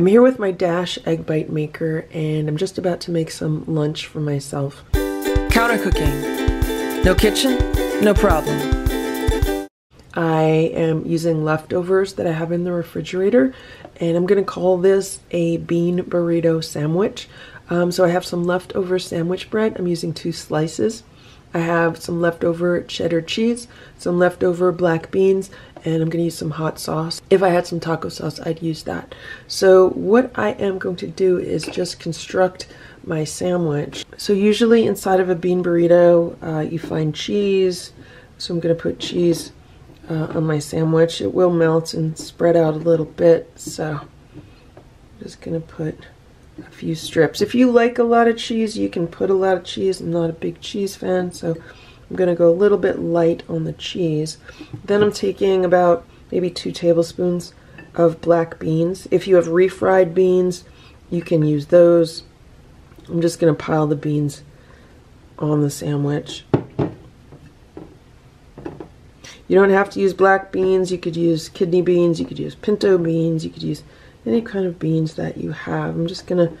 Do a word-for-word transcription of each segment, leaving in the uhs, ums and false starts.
I'm here with my Dash Egg Bite Maker and I'm just about to make some lunch for myself. Counter cooking. No kitchen, no problem. I am using leftovers that I have in the refrigerator, and I'm going to call this a bean burrito sandwich. Um, so I have some leftover sandwich bread. I'm using two slices. I have some leftover cheddar cheese, some leftover black beans, and I'm going to use some hot sauce. If I had some taco sauce, I'd use that. So what I am going to do is just construct my sandwich. So usually inside of a bean burrito, uh, you find cheese. So I'm going to put cheese Uh, on my sandwich. It will melt and spread out a little bit, so I'm just gonna put a few strips. If you like a lot of cheese, you can put a lot of cheese. I'm not a big cheese fan, so I'm gonna go a little bit light on the cheese. Then I'm taking about maybe two tablespoons of black beans. If you have refried beans, you can use those. I'm just gonna pile the beans on the sandwich. You don't have to use black beans, you could use kidney beans, you could use pinto beans, you could use any kind of beans that you have. I'm just going to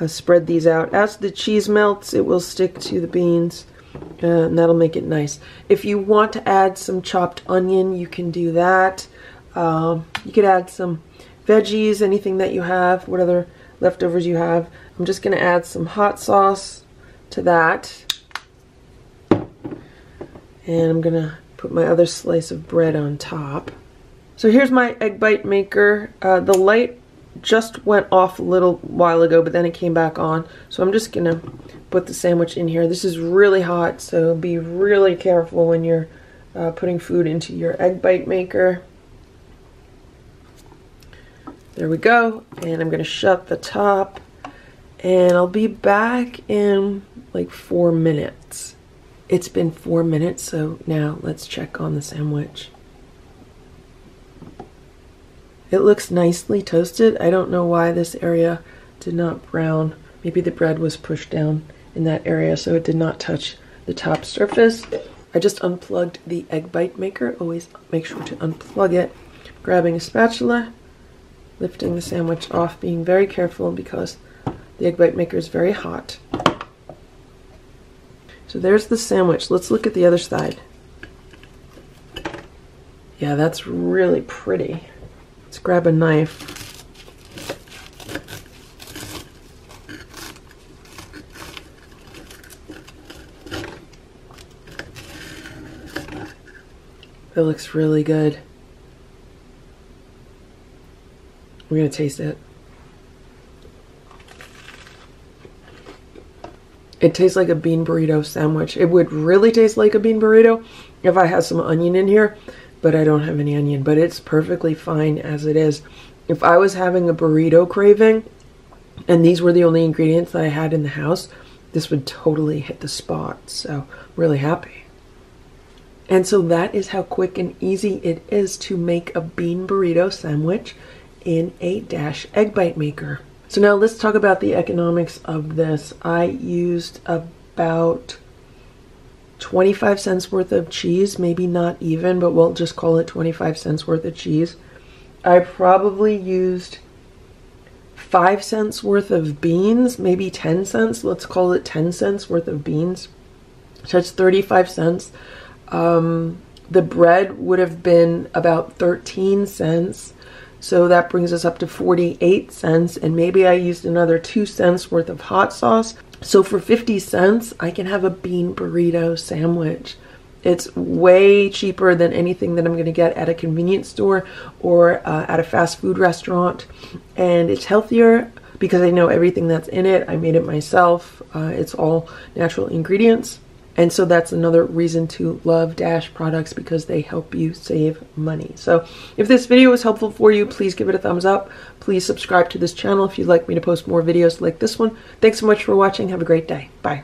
uh, spread these out. As the cheese melts, it will stick to the beans, uh, and that'll make it nice. If you want to add some chopped onion, you can do that. Um, you could add some veggies, anything that you have, what other leftovers you have. I'm just going to add some hot sauce to that. And I'm going to put my other slice of bread on top. So here's my egg bite maker. Uh, the light just went off a little while ago, but then it came back on. So I'm just gonna put the sandwich in here. This is really hot, so be really careful when you're uh, putting food into your egg bite maker. There we go. And I'm gonna shut the top, and I'll be back in like four minutes. It's been four minutes, so now let's check on the sandwich. It looks nicely toasted. I don't know why this area did not brown. Maybe the bread was pushed down in that area, so it did not touch the top surface. I just unplugged the egg bite maker. Always make sure to unplug it. Grabbing a spatula, lifting the sandwich off, being very careful because the egg bite maker is very hot. So there's the sandwich. Let's look at the other side. Yeah, that's really pretty. Let's grab a knife. That looks really good. We're gonna taste it. It tastes like a bean burrito sandwich. It would really taste like a bean burrito if I had some onion in here, but I don't have any onion, but it's perfectly fine as it is. If I was having a burrito craving and these were the only ingredients that I had in the house, this would totally hit the spot. So I'm really happy. And so that is how quick and easy it is to make a bean burrito sandwich in a Dash Egg Bite Maker. So now let's talk about the economics of this. I used about twenty-five cents worth of cheese, maybe not even, but we'll just call it twenty-five cents worth of cheese. I probably used five cents worth of beans, maybe ten cents. Let's call it ten cents worth of beans. So that's thirty-five cents. Um, the bread would have been about thirteen cents. So that brings us up to forty-eight cents, and maybe I used another two cents worth of hot sauce. So for fifty cents, I can have a bean burrito sandwich. It's way cheaper than anything that I'm gonna get at a convenience store or uh, at a fast food restaurant. And it's healthier because I know everything that's in it. I made it myself. Uh, it's all natural ingredients. And so that's another reason to love Dash products, because they help you save money. So if this video was helpful for you, please give it a thumbs up. Please subscribe to this channel if you'd like me to post more videos like this one. Thanks so much for watching. Have a great day. Bye.